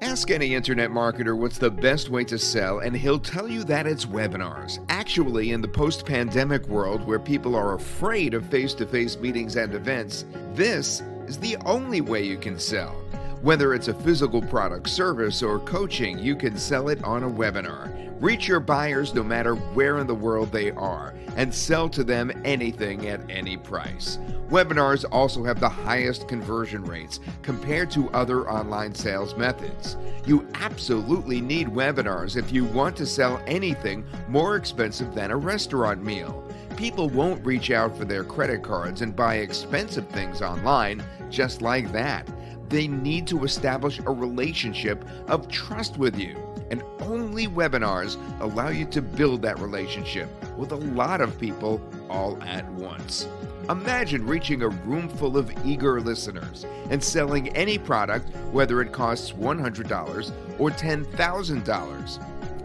Ask any internet marketer what's the best way to sell, and he'll tell you that it's webinars. Actually, in the post-pandemic world where people are afraid of face-to-face meetings and events, this is the only way you can sell. Whether it's a physical product, service, or coaching, you can sell it on a webinar. Reach your buyers no matter where in the world they are, and sell to them anything at any price. Webinars also have the highest conversion rates compared to other online sales methods. You absolutely need webinars if you want to sell anything more expensive than a restaurant meal. People won't reach out for their credit cards and buy expensive things online just like that. They need to establish a relationship of trust with you, and only webinars allow you to build that relationship with a lot of people all at once. Imagine reaching a room full of eager listeners and selling any product, whether it costs $100 or $10,000.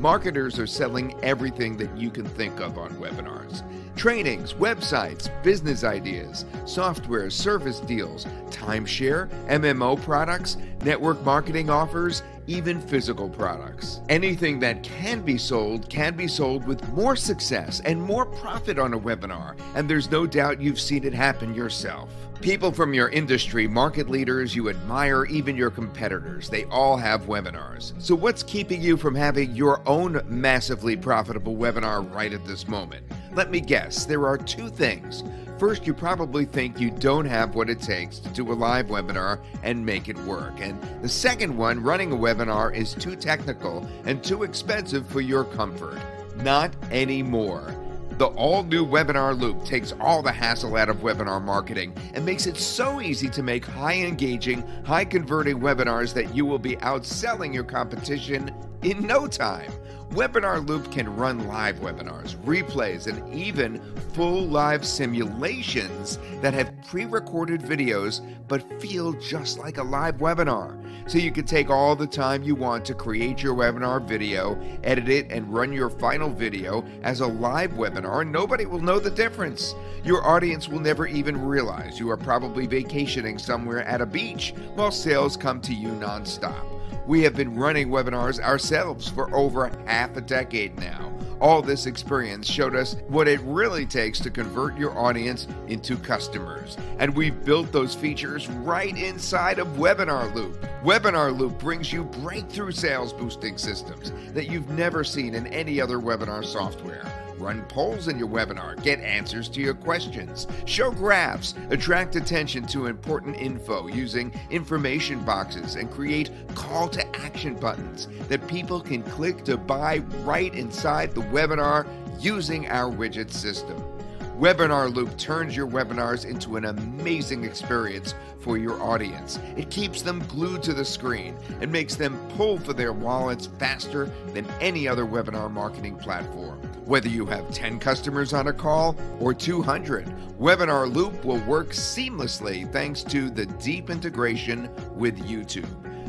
Marketers are selling everything that you can think of on webinars. Trainings, websites, business ideas, software, service deals, timeshare, MMO products, network marketing offers, even physical products. Anything that can be sold with more success and more profit on a webinar, and there's no doubt you've seen it happen yourself. People from your industry, market leaders you admire, even your competitors, they all have webinars. So what's keeping you from having your own massively profitable webinar right at this moment? Let me guess, there are two things. First, you probably think you don't have what it takes to do a live webinar and make it work. And the second one, running a webinar is too technical and too expensive for your comfort. Not anymore. The all-new Webinarloop takes all the hassle out of webinar marketing and makes it so easy to make high-engaging, high-converting webinars that you will be outselling your competition in no time. Webinarloop can run live webinars, replays, and even full live simulations that have pre-recorded videos but feel just like a live webinar. So you can take all the time you want to create your webinar video, edit it, and run your final video as a live webinar, and nobody will know the difference. Your audience will never even realize you are probably vacationing somewhere at a beach while sales come to you nonstop. We have been running webinars ourselves for over half a decade now. All this experience showed us what it really takes to convert your audience into customers. And we've built those features right inside of Webinarloop. Webinarloop brings you breakthrough sales boosting systems that you've never seen in any other webinar software. Run polls in your webinar, get answers to your questions, show graphs, attract attention to important info using information boxes, and create call to action buttons that people can click to buy right inside the webinar using our widget system. Webinarloop turns your webinars into an amazing experience for your audience. It keeps them glued to the screen and makes them pull for their wallets faster than any other webinar marketing platform. Whether you have 10 customers on a call or 200, Webinarloop will work seamlessly thanks to the deep integration with YouTube.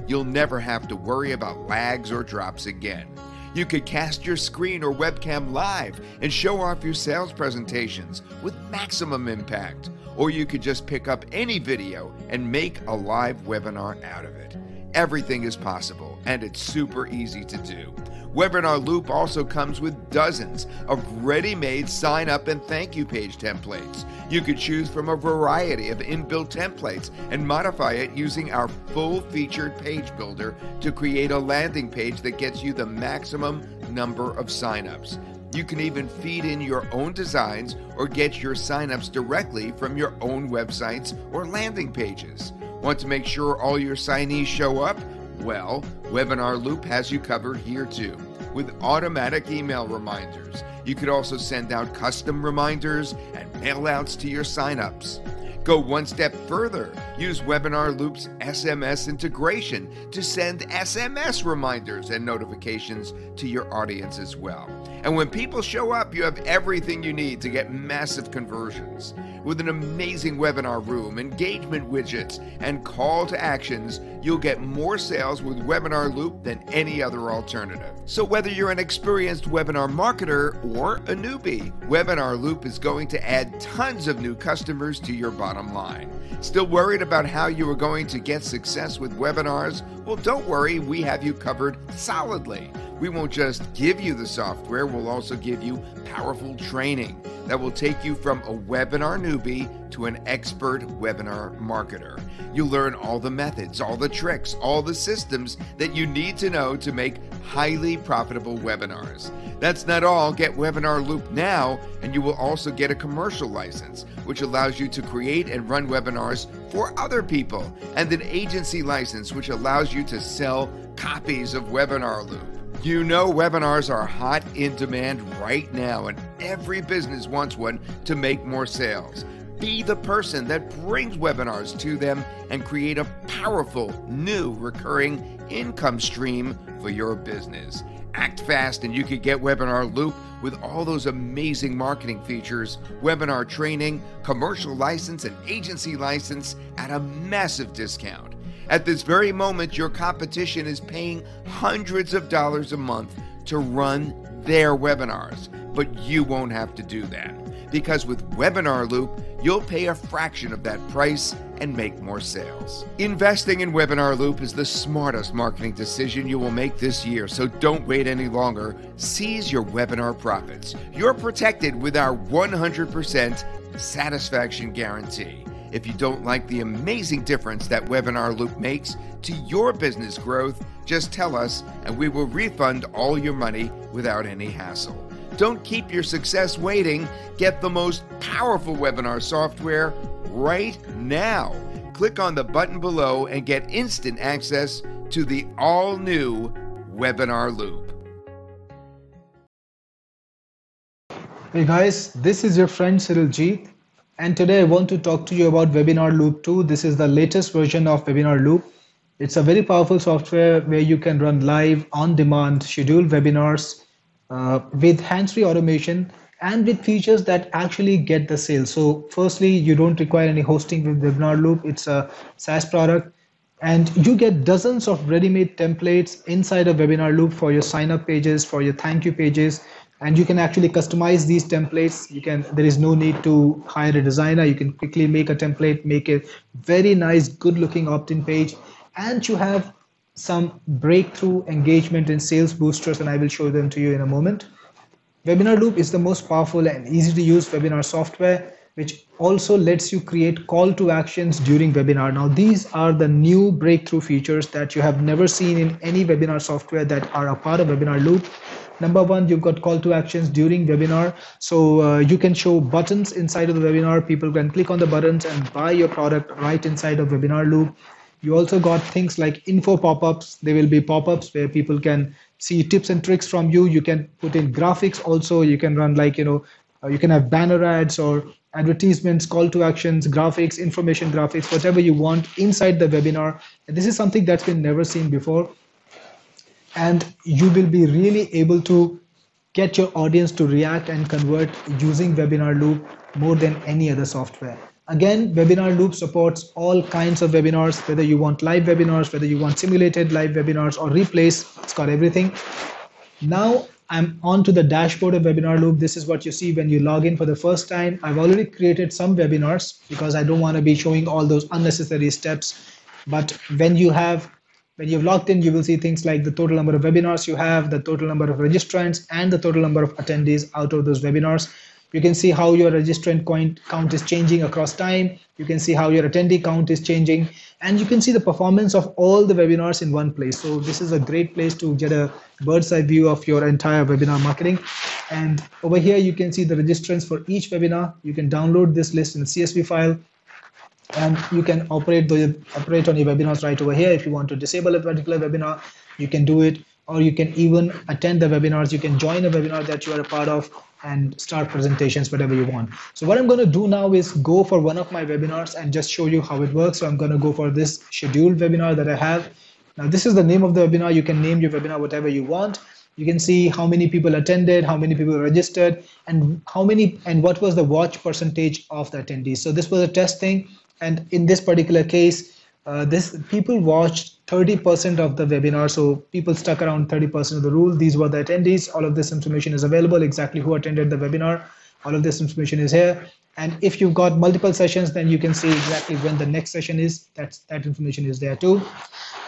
You'll never have to worry about lags or drops again. You could cast your screen or webcam live and show off your sales presentations with maximum impact. Or you could just pick up any video and make a live webinar out of it. Everything is possible, and it's super easy to do. Webinarloop also comes with dozens of ready-made sign-up and thank you page templates. You could choose from a variety of inbuilt templates and modify it using our full-featured page builder to create a landing page that gets you the maximum number of sign-ups. You can even feed in your own designs or get your sign-ups directly from your own websites or landing pages. Want to make sure all your signees show up? Well, Webinarloop has you covered here too, with automatic email reminders. You could also send out custom reminders and mailouts to your signups. Go one step further. Use Webinarloop's SMS integration to send SMS reminders and notifications to your audience as well. And when people show up, you have everything you need to get massive conversions. With an amazing webinar room, engagement widgets, and call to actions, you'll get more sales with Webinarloop than any other alternative. So whether you're an experienced webinar marketer or a newbie, Webinarloop is going to add tons of new customers to your bottom line. Still worried about how you are going to get success with webinars? Well, don't worry, we have you covered solidly. We won't just give you the software, we'll also give you powerful training that will take you from a webinar newbie to an expert webinar marketer. You'll learn all the methods, all the tricks, all the systems that you need to know to make highly profitable webinars. That's not all. Get Webinarloop now, and you will also get a commercial license, which allows you to create and run webinars for other people, and an agency license, which allows you to sell copies of Webinarloop. You know webinars are hot in demand right now, and every business wants one to make more sales. Be the person that brings webinars to them and create a powerful, new, recurring income stream for your business. Act fast and you could get Webinarloop with all those amazing marketing features, webinar training, commercial license, and agency license at a massive discount. At this very moment, your competition is paying hundreds of dollars a month to run their webinars, but you won't have to do that, because with Webinarloop, you'll pay a fraction of that price and make more sales. Investing in Webinarloop is the smartest marketing decision you will make this year, so don't wait any longer. Seize your webinar profits. You're protected with our 100% satisfaction guarantee. If you don't like the amazing difference that Webinarloop makes to your business growth, just tell us and we will refund all your money without any hassle. Don't keep your success waiting. Get the most powerful webinar software right now. Click on the button below and get instant access to the all-new Webinarloop. Hey guys, this is your friend Cyril G. And today I want to talk to you about Webinarloop 2. This is the latest version of Webinarloop. It's a very powerful software where you can run live, on-demand, scheduled webinars with hands-free automation and with features that actually get the sale. So firstly, you don't require any hosting with Webinarloop. It's a SaaS product. And you get dozens of ready-made templates inside of Webinarloop for your sign-up pages, for your thank you pages. And you can actually customize these templates. There is no need to hire a designer. You can quickly make a template, make a very nice, good-looking opt-in page. And you have some breakthrough engagement and sales boosters, and I will show them to you in a moment. Webinarloop is the most powerful and easy-to-use webinar software, which also lets you create call-to-actions during webinar. Now, these are the new breakthrough features that you have never seen in any webinar software that are a part of Webinarloop. Number one, you've got call to actions during webinar. So you can show buttons inside of the webinar. People can click on the buttons and buy your product right inside of Webinarloop. You also got things like info pop-ups. There will be pop-ups where people can see tips and tricks from you. You can put in graphics also. You can run you can have banner ads or advertisements, call to actions, graphics, information graphics, whatever you want inside the webinar. And this is something that's been never seen before. And you will be really able to get your audience to react and convert using Webinarloop more than any other software. Again, Webinarloop supports all kinds of webinars, whether you want live webinars, whether you want simulated live webinars or replays, it's got everything. Now I'm on to the dashboard of Webinarloop. This is what you see when you log in for the first time. I've already created some webinars because I don't want to be showing all those unnecessary steps. But when you've logged in, you will see things like the total number of webinars you have, the total number of registrants, and the total number of attendees out of those webinars. You can see how your registrant count is changing across time. You can see how your attendee count is changing. And you can see the performance of all the webinars in one place. So this is a great place to get a bird's eye view of your entire webinar marketing. And over here, you can see the registrants for each webinar. You can download this list in a CSV file. And you can operate on your webinars right over here. If you want to disable a particular webinar, you can do it, or you can even attend the webinars. You can join a webinar that you are a part of and start presentations, whatever you want. So what I'm going to do now is go for one of my webinars and just show you how it works. So I'm going to go for this scheduled webinar that I have. Now, this is the name of the webinar. You can name your webinar whatever you want. You can see how many people attended, how many people registered, and what was the watch percentage of the attendees. So this was a test thing. And in this particular case, people watched 30% of the webinar. So people stuck around 30% of the rule. These were the attendees. All of this information is available, exactly who attended the webinar. All of this information is here. And if you've got multiple sessions, then you can see exactly when the next session is. That information is there too.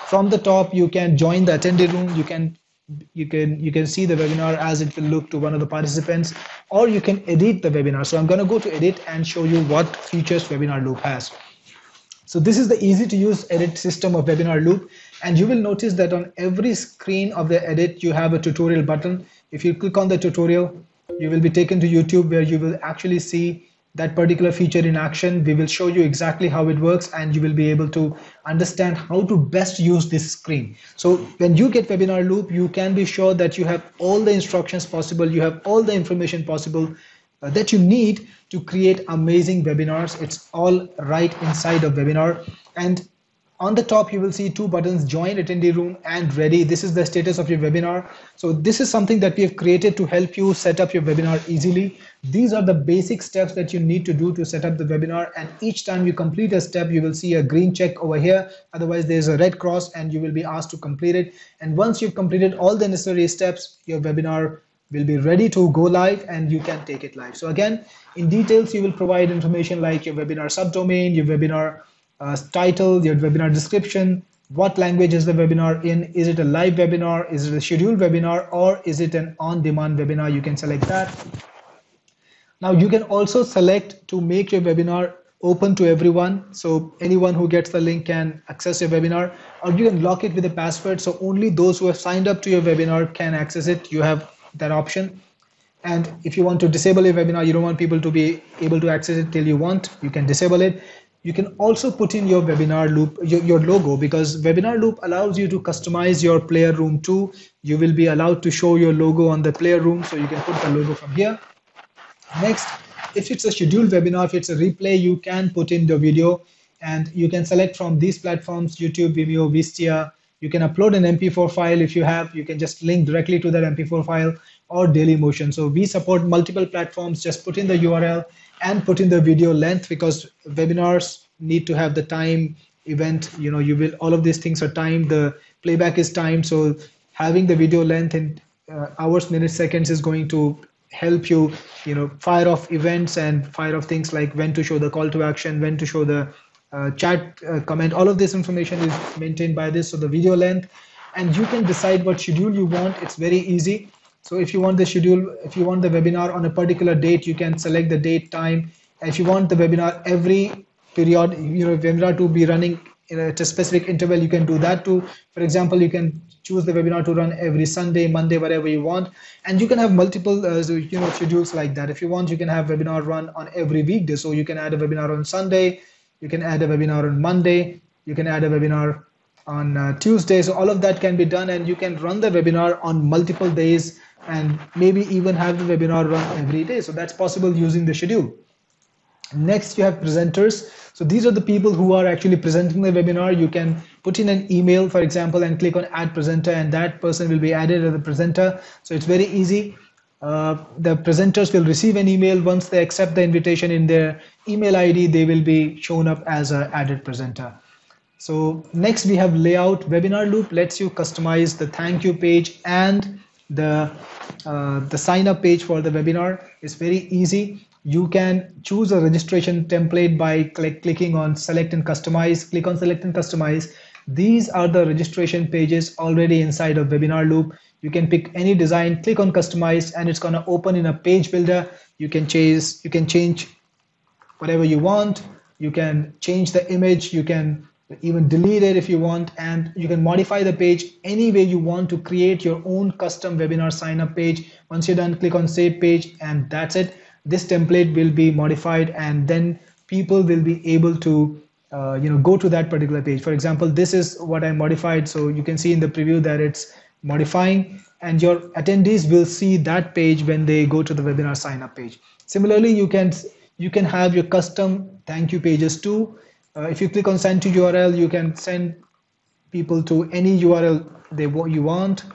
From the top, you can join the attendee room. You can see the webinar as it will look to one of the participants, or you can edit the webinar. So I'm going to go to edit and show you what features Webinarloop has. So this is the easy to use edit system of Webinarloop, and you will notice that on every screen of the edit, you have a tutorial button. If you click on the tutorial, you will be taken to YouTube, where you will actually see that particular feature in action. We will show you exactly how it works, and you will be able to understand how to best use this screen. So when you get Webinarloop, you can be sure that you have all the instructions possible, you have all the information possible that you need to create amazing webinars. It's all right inside of Webinar. And on the top, you will see two buttons, join attendee room and ready. This is the status of your webinar. So this is something that we have created to help you set up your webinar easily. These are the basic steps that you need to do to set up the webinar. And each time you complete a step, you will see a green check over here. Otherwise, there's a red cross and you will be asked to complete it. And once you've completed all the necessary steps, your webinar will be ready to go live and you can take it live. So again, in details, you will provide information like your webinar subdomain, your webinar title, your webinar description, what language is the webinar in, is it a live webinar, is it a scheduled webinar, or is it an on-demand webinar? You can select that. Now you can also select to make your webinar open to everyone, so anyone who gets the link can access your webinar, or you can lock it with a password, so only those who have signed up to your webinar can access it. You have that option. And if you want to disable your webinar, you don't want people to be able to access it till you want, you can disable it. You can also put in your Webinarloop, your logo, because Webinarloop allows you to customize your player room too. You will be allowed to show your logo on the player room, so you can put the logo from here. Next, if it's a scheduled webinar, if it's a replay, you can put in the video, and you can select from these platforms, YouTube, Vimeo, Wistia. You can upload an MP4 file if you have. You can just link directly to that MP4 file, or Dailymotion. So we support multiple platforms. Just put in the URL and put in the video length, because webinars need to have the time event. You know, you will, all of these things are timed. The playback is timed. So having the video length in hours, minutes, seconds is going to help you, you know, fire off events and fire off things like when to show the call to action, when to show the chat, comment. All of this information is maintained by this, so the video length, and you can decide what schedule you want. It's very easy. So if you want the schedule, if you want the webinar on a particular date, you can select the date, time. If you want the webinar every period, you know, webinar to be running at a specific interval, you can do that too. For example, you can choose the webinar to run every Sunday, Monday, whatever you want, and you can have multiple you know, schedules like that. If you want, you can have webinar run on every weekday, so you can add a webinar on Sunday. You can add a webinar on Monday, you can add a webinar on Tuesday. So all of that can be done, and you can run the webinar on multiple days and maybe even have the webinar run every day. So that's possible using the schedule. Next, you have presenters. So these are the people who are actually presenting the webinar. You can put in an email, for example, and click on add presenter, and that person will be added as a presenter. So it's very easy. The presenters will receive an email. Once they accept the invitation in their email ID, they will be shown up as an added presenter. So next we have layout. Webinarloop lets you customize the thank you page and the sign up page for the webinar. It's very easy. You can choose a registration template by clicking on select and customize. Click on select and customize. These are the registration pages already inside of Webinarloop. You can pick any design, click on customize, and it's going to open in a page builder. You can change whatever you want. You can change the image. You can even delete it if you want, and you can modify the page any way you want to create your own custom webinar sign up page. Once you're done, click on save page, and that's it. This template will be modified, and then people will be able to you know, go to that particular page. For example, this is what I modified. So you can see in the preview that it's modifying, and your attendees will see that page when they go to the webinar sign up page. Similarly, you can have your custom thank you pages too. If you click on send to URL, you can send people to any URL you want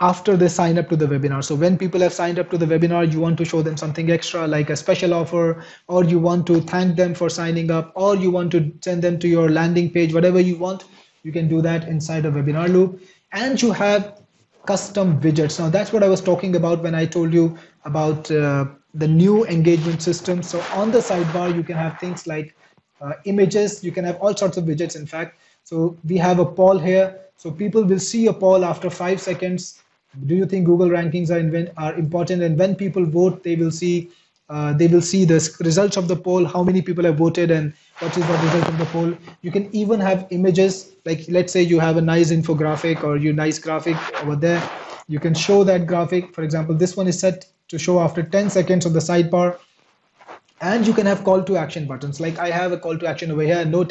after they sign up to the webinar. So when people have signed up to the webinar, you want to show them something extra like a special offer, or you want to thank them for signing up, or you want to send them to your landing page, whatever you want. You can do that inside a Webinarloop. And you have custom widgets. Now that's what I was talking about when I told you about the new engagement system. So on the sidebar, you can have things like images. You can have all sorts of widgets, in fact. So we have a poll here. So people will see a poll after 5 seconds. Do you think Google rankings are important? And when people vote, they will see the results of the poll, how many people have voted and what is the result of the poll. You can even have images, like let's say you have a nice infographic or your nice graphic over there. You can show that graphic. For example, this one is set to show after 10 seconds on the sidebar. And you can have call to action buttons. Like I have a call to action over here, no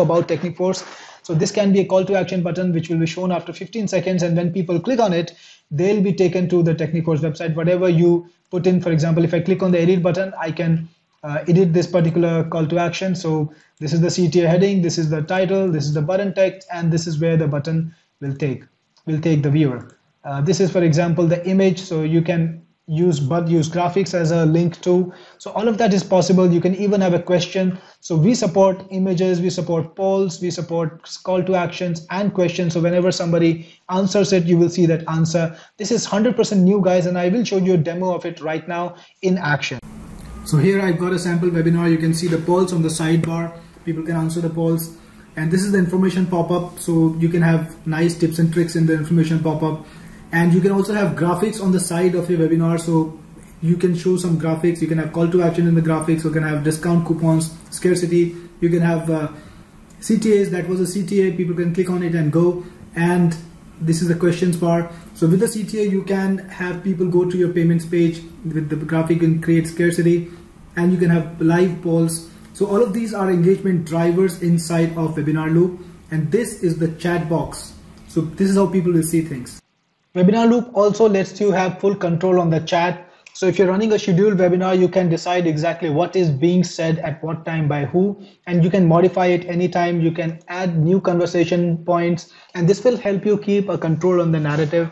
about Techniforce. So this can be a call to action button, which will be shown after 15 seconds. And when people click on it, they'll be taken to the Techniforce website. Whatever you put in, for example, if I click on the edit button, I can edit this particular call to action. So this is the CTA heading, this is the title, this is the button text, and this is where the button will take the viewer. This is, for example, the image. So you can use graphics as a link to. So all of that is possible. You can even have a question. So we support images, we support polls, we support call to actions and questions. So whenever somebody answers it, you will see that answer. This is 100% new, guys, and I will show you a demo of it right now in action. So here I've got a sample webinar. You can see the polls on the sidebar. People can answer the polls. And this is the information pop-up. So you can have nice tips and tricks in the information pop-up. And you can also have graphics on the side of your webinar, so you can show some graphics. You can have call to action in the graphics. You can have discount coupons, scarcity. You can have CTAs. That was a CTA. People can click on it and go. And this is the questions bar. So with the CTA, you can have people go to your payments page with the graphic and create scarcity. And you can have live polls. So all of these are engagement drivers inside of Webinarloop. And this is the chat box. So this is how people will see things. Webinarloop also lets you have full control on the chat. So if you're running a scheduled webinar, you can decide exactly what is being said at what time by who, and you can modify it anytime. You can add new conversation points, and this will help you keep a control on the narrative.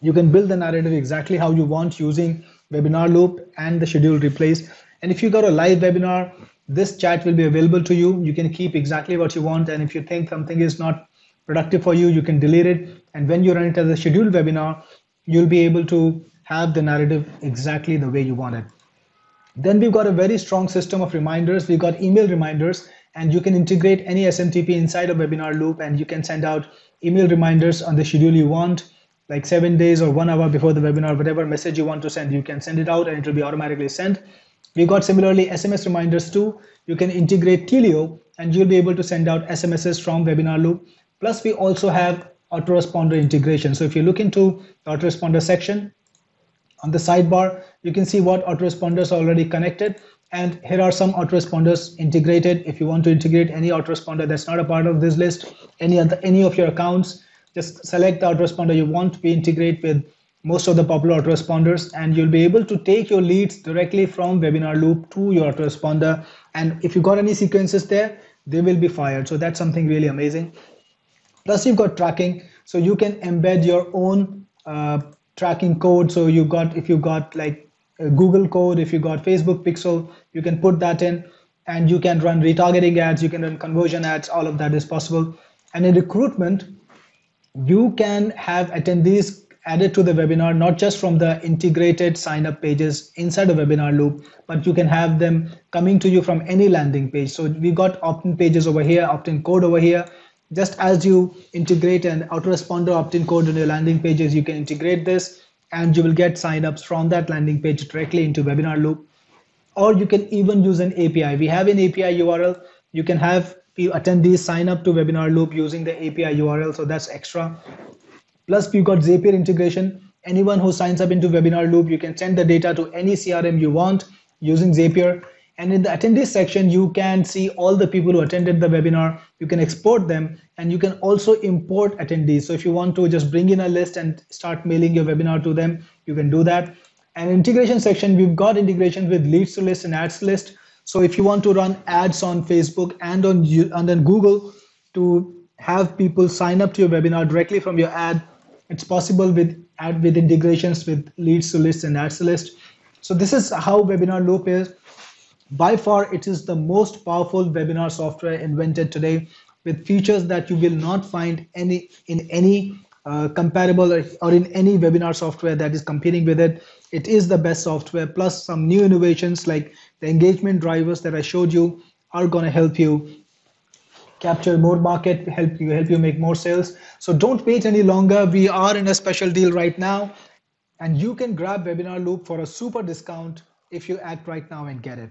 You can build the narrative exactly how you want using Webinarloop and the scheduled replays. And if you got a live webinar, this chat will be available to you. You can keep exactly what you want, and if you think something is not productive for you, you can delete it. And when you run it as a scheduled webinar, you'll be able to have the narrative exactly the way you want it. Then we've got a very strong system of reminders. We've got email reminders, and you can integrate any SMTP inside a Webinarloop, and you can send out email reminders on the schedule you want, like 7 days or 1 hour before the webinar. Whatever message you want to send, you can send it out and it will be automatically sent. We've got similarly SMS reminders too. You can integrate Telio and you'll be able to send out SMSs from Webinarloop. Plus, we also have autoresponder integration. So if you look into the autoresponder section on the sidebar, you can see what autoresponders are already connected. And here are some autoresponders integrated. If you want to integrate any autoresponder that's not a part of this list, any of your accounts, just select the autoresponder you want. We integrate with most of the popular autoresponders, and you'll be able to take your leads directly from Webinarloop to your autoresponder. And if you got any sequences there, they will be fired. So that's something really amazing. Plus, you've got tracking, so you can embed your own tracking code. So if you've got like a Google code, if you've got Facebook pixel, you can put that in, and you can run retargeting ads, you can run conversion ads, all of that is possible. And in recruitment, you can have attendees added to the webinar, not just from the integrated sign-up pages inside the Webinarloop, but you can have them coming to you from any landing page. So we've got opt-in pages over here, opt-in code over here. Just as you integrate an autoresponder opt-in code on your landing pages, you can integrate this and you will get signups from that landing page directly into Webinarloop. Or you can even use an API. We have an API URL. You can have attendees sign up to Webinarloop using the API URL, so that's extra. Plus, we've got Zapier integration. Anyone who signs up into Webinarloop, you can send the data to any CRM you want using Zapier. And in the attendees section, you can see all the people who attended the webinar. You can export them, and you can also import attendees. So if you want to just bring in a list and start mailing your webinar to them, you can do that. And integration section, we've got integrations with Leadz2List and AdsList. So if you want to run ads on Facebook and on Google to have people sign up to your webinar directly from your ad, it's possible with integrations with Leadz2List and AdsList. So this is how Webinarloop is. By far, it is the most powerful webinar software invented today, with features that you will not find in any comparable or in any webinar software that is competing with it. it is the best software, plus some new innovations like the engagement drivers that I showed you are going to help you capture more market, help you make more sales. So don't wait any longer. We are in a special deal right now, and you can grab Webinarloop for a super discount if you act right now and get it.